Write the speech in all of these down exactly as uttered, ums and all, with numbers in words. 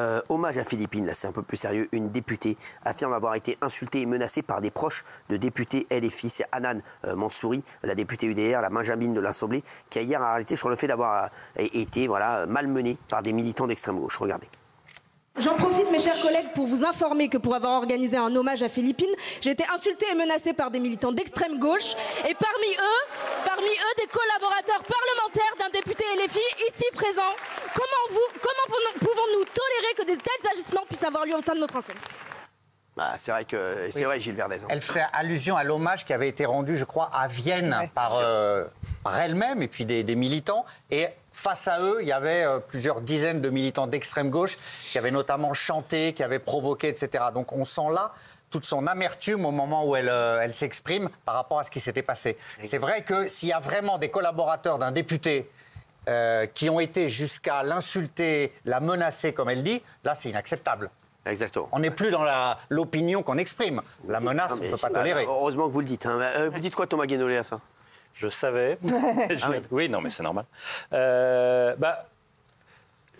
Euh, hommage à Philippine, là c'est un peu plus sérieux. Une députée affirme avoir été insultée et menacée par des proches de députés L F I. C'est Hanan euh, Mansouri, la députée U D R, la Benjamine de l'Assemblée, qui a hier arrêté sur le fait d'avoir euh, été voilà, malmenée par des militants d'extrême gauche. Regardez. J'en profite, mes chers collègues, pour vous informer que pour avoir organisé un hommage à Philippine, j'ai été insultée et menacée par des militants d'extrême gauche et parmi eux, parmi eux des collaborateurs parlementaires d'un député L F I ici présent. Comment, vous, comment pouvons-nous tolérer que des tels agissements puissent avoir lieu au sein de notre enceinte? Bah, c'est vrai que c'est oui. vrai, Gilles Verdez. Elle fait allusion à l'hommage qui avait été rendu, je crois, à Vienne ouais, par, euh, par elle-même et puis des, des militants. Et face à eux, il y avait euh, plusieurs dizaines de militants d'extrême gauche qui avaient notamment chanté, qui avaient provoqué, et cetera. Donc on sent là toute son amertume au moment où elle, euh, elle s'exprime par rapport à ce qui s'était passé. Oui. C'est vrai que s'il y a vraiment des collaborateurs d'un député euh, qui ont été jusqu'à l'insulter, la menacer, comme elle dit, là c'est inacceptable. Exactement. On n'est plus dans l'opinion qu'on exprime. La menace, on ne peut pas tolérer. Heureusement que vous le dites. Hein. Euh, vous dites quoi, Thomas Guénolé, à ça? Je savais. Je... Ah oui. oui, non, mais c'est normal. Euh, bah,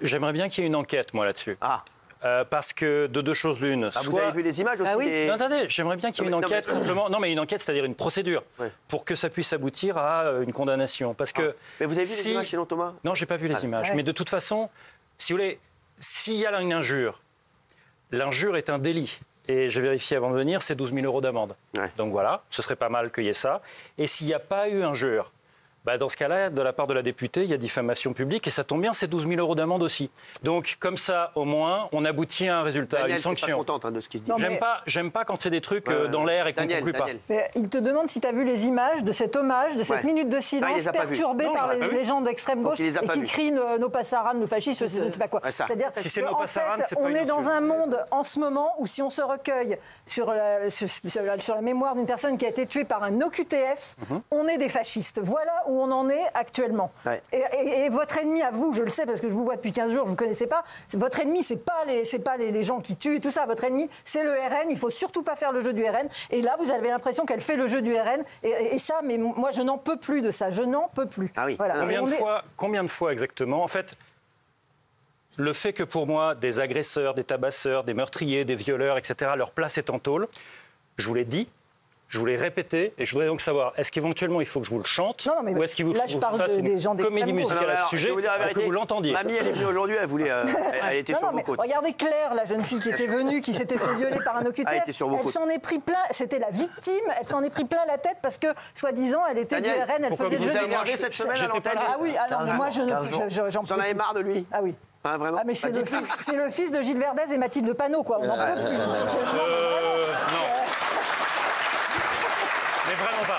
J'aimerais bien qu'il y ait une enquête, moi, là-dessus. Ah. Euh, parce que de deux choses l'une. Ah, soit... Vous avez vu les images aussi? Ah oui. Des... Non, attendez, j'aimerais bien qu'il y ait une enquête, non, mais... simplement. Non, mais une enquête, c'est-à-dire une procédure, oui. pour que ça puisse aboutir à une condamnation. Parce que. Ah. Mais vous avez vu si... les images, sinon, Thomas? Non, j'ai pas vu les ah, images. Ouais. Mais de toute façon, si vous voulez, s'il y a une injure. L'injure est un délit. Et j'ai vérifié avant de venir, c'est douze mille euros d'amende. Ouais. Donc voilà, ce serait pas mal qu'il y ait ça. Et s'il n'y a pas eu injure, bah dans ce cas-là, de la part de la députée, il y a diffamation publique. Et ça tombe bien, c'est douze mille euros d'amende aussi. Donc comme ça, au moins, on aboutit à un résultat, Daniel, une sanction. Daniel, je suis pas contente hein, de ce qui se dit. J'aime mais... pas, j'aime pas quand c'est des trucs euh, dans l'air et qu'on ne conclut pas. Mais il te demande si tu as vu les images de cet hommage, de cette ouais. minute de silence non, perturbée non, par les, les gens d'extrême gauche et qui vu. crient nos no passaran, nos fascistes, je ne sais pas quoi. Ouais, C'est-à-dire si que, no en passaran, fait, on est dans un monde en ce moment où si on se recueille sur la, sur, sur la mémoire d'une personne qui a été tuée par un O Q T F, on est des fascistes. Voilà où on en est actuellement. Ouais. Et, et, et votre ennemi, à vous, je le sais parce que je vous vois depuis quinze jours, je ne vous connaissais pas, votre ennemi, ce n'est pas, les, pas les, les gens qui tuent et tout ça, votre ennemi, c'est le R N, il ne faut surtout pas faire le jeu du R N. Et là, vous avez l'impression qu'elle fait le jeu du R N. Et, et, et ça, mais moi, je n'en peux plus de ça, je n'en peux plus. Ah oui. Voilà. Combien, de est... fois, combien de fois exactement? En fait, le fait que pour moi, des agresseurs, des tabasseurs, des meurtriers, des violeurs, et cetera, leur place est en tôle, je vous l'ai dit, je voulais répéter et je voudrais donc savoir, est-ce qu'éventuellement il faut que je vous le chante non, non, mais ou est-ce qu'il vous, là, vous, je parle vous de, des gens comédie musicale à ce sujet vous vérité, que vous l'entendiez? Mamie, elle est venue aujourd'hui, elle voulait, euh, elle, elle était non, sur non, vos côtes. Regardez Claire, la jeune fille qui était venue, qui s'était fait violer par un O Q T F. Elle s'en est pris plein, c'était la victime, elle s'en est pris plein la tête parce que, soi-disant, elle était du R N, elle faisait le jeu des énergies cette semaine à l'antenne. Ah oui, moi je ne... J'en avais marre de lui. Ah oui. Ah, vraiment, ah mais c'est le fils, c'est le fils de Gilles Verdez et Mathilde Panot, quoi. On n'en peut plus. Mais vraiment pas.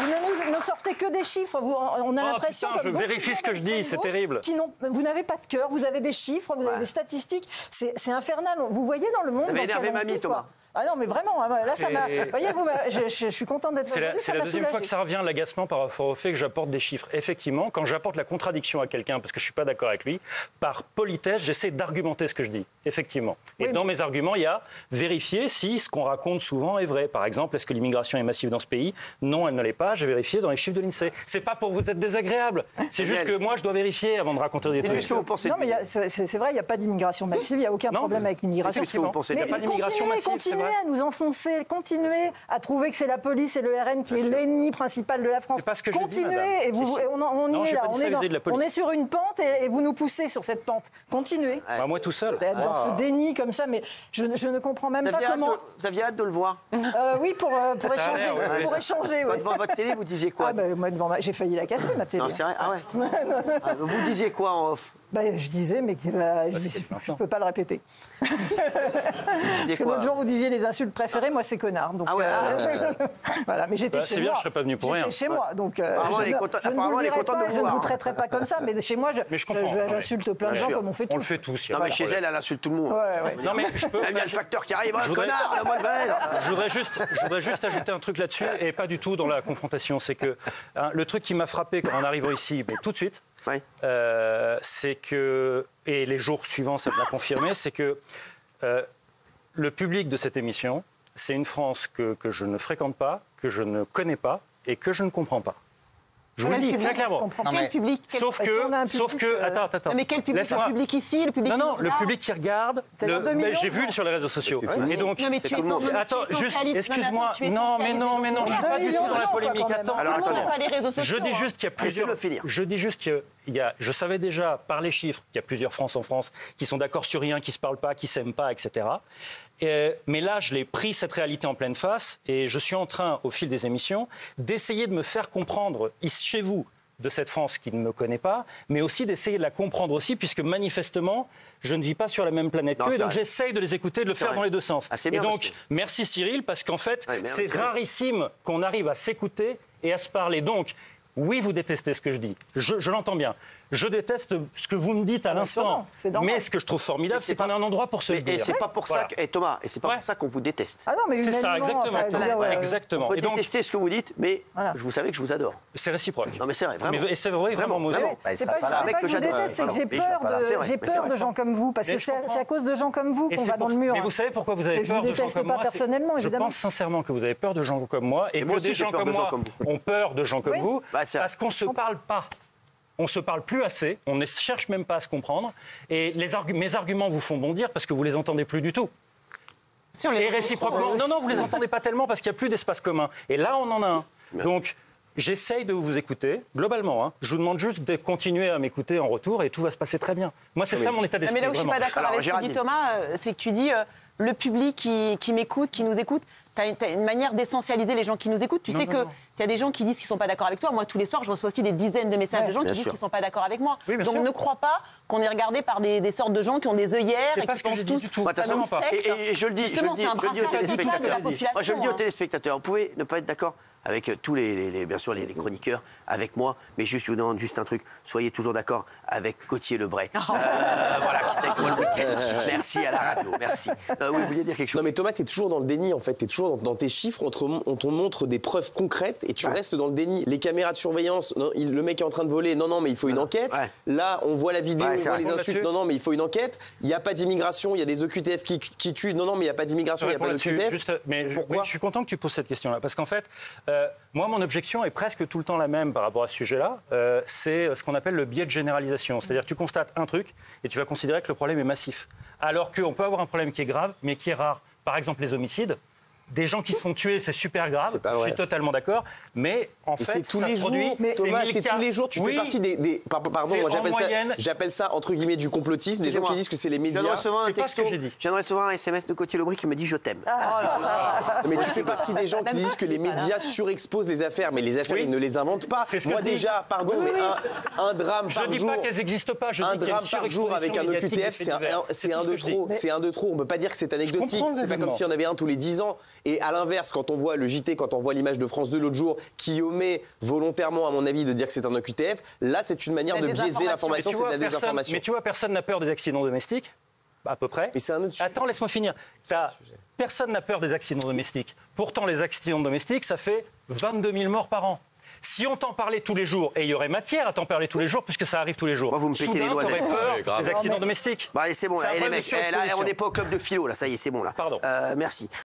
Vous ne nous, nous sortez que des chiffres. Vous, on a oh, l'impression que. Je vérifie ce que je dis, c'est terrible. Qui vous n'avez pas de cœur, vous avez des chiffres, vous ouais. avez des statistiques. C'est infernal. Vous voyez dans le monde. Mais énervé mamie, vie, Thomas. Quoi. Ah non, mais vraiment, là, ça m'a... Voyez, vous, je, je, je suis contente d'être... C'est la, la deuxième soulagée. fois que ça revient, l'agacement par rapport au fait que j'apporte des chiffres. Effectivement, quand j'apporte la contradiction à quelqu'un, parce que je ne suis pas d'accord avec lui, par politesse, j'essaie d'argumenter ce que je dis, effectivement. Et oui, dans mais... mes arguments, il y a vérifier si ce qu'on raconte souvent est vrai. Par exemple, est-ce que l'immigration est massive dans ce pays? Non, elle ne l'est pas. J'ai vérifié dans les chiffres de l'INSEE. C'est pas pour vous être désagréable. C'est juste que moi, je dois vérifier avant de raconter des trucs. Vous pensez non, mais c'est vrai, il n'y a pas d'immigration massive, il n'y a aucun non, problème mais... avec l'immigration. Il n'y a pas d'immigration massive. à nous enfoncer, continuer à trouver que c'est la police et le R N qui est l'ennemi principal de la France. Parce que continuez, et vous, et on, on y non, est là, on est, dans, on est sur une pente et, et vous nous poussez sur cette pente. Continuez. Ouais. Bah moi tout seul. Dans ah. ce déni comme ça, mais je, je ne comprends même pas comment... De, vous aviez hâte de le voir euh, Oui, pour, euh, pour échanger. Ouais, ouais, pour ouais, échanger ouais. Devant votre télé, vous disiez quoi? ah, bah, Moi, devant ma... j'ai failli la casser, ma télé. Non, c'est vrai. Ah, ouais. ah, vous disiez quoi en off? Bah, je disais, mais bah, je ne peux pas le répéter. Parce que l'autre jour, vous disiez les insultes préférées, moi c'est connard. Donc, ah ouais, euh... ouais, ouais, ouais. voilà, mais j'étais bah, chez bien, moi. C'est bien, je ne serais pas venu pour rien. J'étais chez moi, donc euh, je, ne, content, je ne vous le pas, de je ne vous traiterai pas comme ça, mais chez moi, je, mais je, je ouais. insulte plein de gens comme on fait tous. On le fait tous. Non, mais chez elle, elle insulte tout le monde. Ouais, ouais. Non, mais je peux... Il y a le facteur qui arrive, oh, connard, la moelle belle. Je voudrais juste, je voudrais juste ajouter un truc là-dessus, et pas du tout dans la confrontation, c'est que le truc qui m'a frappé quand on arrive ici, tout de suite, oui. Euh, c'est que, et les jours suivants, ça me l'a confirmé, c'est que euh, le public de cette émission, c'est une France que, que je ne fréquente pas, que je ne connais pas et que je ne comprends pas. Je vous le dis très clairement. Sauf que, sauf que, attends, attends. Mais quel public? Le public ici, le public. Non, non, le public qui regarde. J'ai vu sur les réseaux sociaux. Et donc, attends, juste, excuse-moi. Non, mais non, mais non, je suis pas du tout dans la polémique. Attends, je dis juste qu'il y a plusieurs. Je dis juste qu'il y a. Je savais déjà par les chiffres qu'il y a plusieurs Frances en France qui sont d'accord sur rien, qui se parlent pas, qui s'aiment pas, et cetera. Euh, mais là, je l'ai pris cette réalité en pleine face et je suis en train, au fil des émissions, d'essayer de me faire comprendre ici, chez vous, de cette France qui ne me connaît pas, mais aussi d'essayer de la comprendre aussi, puisque manifestement, je ne vis pas sur la même planète qu'eux, donc j'essaye de les écouter, de le faire vrai. dans les deux sens. Ah, bien, et donc, que... merci Cyril, parce qu'en fait, ouais, c'est rarissime qu'on arrive à s'écouter et à se parler. Donc, oui, vous détestez ce que je dis, je, je l'entends bien. Je déteste ce que vous me dites à l'instant, mais ce que je trouve formidable, c'est qu'on a un endroit pour se le dire. Et c'est pas pour ça, et Thomas, et c'est pas pour ça qu'on vous déteste. Ah non, mais c'est ça, exactement. Exactement. On peut détester ce que vous dites, mais vous savez que je vous adore. C'est réciproque. Non, mais c'est vrai, vraiment. Et c'est vrai, vraiment, moi aussi. C'est pas que je déteste, c'est que j'ai peur de, j'ai peur de gens comme vous, parce que c'est à cause de gens comme vous qu'on va dans le mur. Mais vous savez pourquoi vous avez peur de gens comme moi? Je ne déteste pas personnellement, évidemment. Je pense sincèrement que vous avez peur de gens comme moi, et que des gens comme moi ont peur de gens comme vous, parce qu'on se parle pas. On ne se parle plus assez, on ne cherche même pas à se comprendre. Et les argu mes arguments vous font bondir parce que vous ne les entendez plus du tout. Si on les et réciproquement, non, non, vous ne les entendez pas tellement parce qu'il n'y a plus d'espace commun. Et là, on en a un. Donc, j'essaye de vous écouter, globalement. Hein. Je vous demande juste de continuer à m'écouter en retour et tout va se passer très bien. Moi, c'est oui. ça mon état d'esprit. Mais là où vraiment. je ne suis pas d'accord avec ce que dit Thomas, c'est que tu dis euh, le public qui, qui m'écoute, qui nous écoute. Tu as une manière d'essentialiser les gens qui nous écoutent. Tu non, sais qu'il y a des gens qui disent qu'ils ne sont pas d'accord avec toi. Moi, tous les soirs, je reçois aussi des dizaines de messages ouais, de gens qui sûr. disent qu'ils ne sont pas d'accord avec moi. Oui, donc, sûr. ne crois pas qu'on est regardé par des, des sortes de gens qui ont des œillères et qui pensent tous... Tout. Pas pas. Et, et, et je le dis, Justement, je le dis, je le dis aux téléspectateurs. Moi, je le dis aux téléspectateurs. Hein. Vous pouvez ne pas être d'accord avec tous les, les, les bien sûr les, les chroniqueurs, avec moi, mais juste je vous demande juste un truc. Soyez toujours d'accord avec Cotier Lebray. Euh, voilà, qui était avec moi le week-end. Merci à la radio, merci. Euh, oui, vous vouliez dire quelque chose? Non, mais Thomas, tu es toujours dans le déni, en fait. Tu es toujours dans tes chiffres, on te, on te montre des preuves concrètes et tu ouais. restes dans le déni. Les caméras de surveillance, non, il, le mec est en train de voler, non, non, mais il faut une enquête. Ouais. Là, on voit la vidéo, ouais, on voit les insultes, non, non, mais il faut une enquête. Il n'y a pas d'immigration, il y a des O Q T F qui, qui tuent, non, non, mais il n'y a pas d'immigration, il n'y a pas d'O Q T F. Juste, mais Pourquoi mais je suis content que tu poses cette question-là, parce qu'en fait, euh, moi, mon objection est presque tout le temps la même par rapport à ce sujet-là. Euh, c'est ce qu'on appelle le biais de généralisation. C'est-à-dire que tu constates un truc et tu vas considérer que le problème est massif. Alors qu'on peut avoir un problème qui est grave, mais qui est rare. Par exemple, les homicides. Des gens qui se font tuer, c'est super grave, je suis totalement d'accord, mais en et fait, tous ça les produit... Jours, mais Thomas, c'est tous les jours, tu oui, fais partie des... des pardon, moi j'appelle ça, moyenne... ça, entre guillemets, du complotisme, des gens qui disent que c'est les médias... C'est pas ce que j'ai dit. Je viens de recevoir un S M S de Cotier Lebray qui me dit « je t'aime ah, ». Ah, ah, mais tu fais partie des gens qui disent que les médias surexposent les affaires, mais les affaires, oui. ils ne les inventent pas. Moi déjà, pardon, mais un drame par jour... Je dis pas qu'elles n'existent pas, je dis qu'elles surexposent. Un drame par jour avec un O Q T F, c'est un de trop, c'est un de trop. On ne peut pas dire que c'est anecdotique, c'est pas comme si on avait un tous les dix ans. Et à l'inverse, quand on voit le J T, quand on voit l'image de France deux l'autre jour, qui omet volontairement, à mon avis, de dire que c'est un O Q T F, là, c'est une manière de biaiser l'information, c'est de la désinformation. Mais tu vois, personne n'a peur des accidents domestiques, à peu près. Mais c'est un autre sujet. Attends, laisse-moi finir. Personne n'a peur des accidents domestiques. Pourtant, les accidents domestiques, ça fait vingt-deux mille morts par an. Si on t'en parlait tous les jours, et il y aurait matière à t'en parler tous les jours, puisque ça arrive tous les jours. Moi, vous me pétez les doigts. T'aurais peur des accidents domestiques. Bah, c'est bon, là, on n'est pas au club de philo, là, ça y est, c'est bon, là. Pardon. Merci.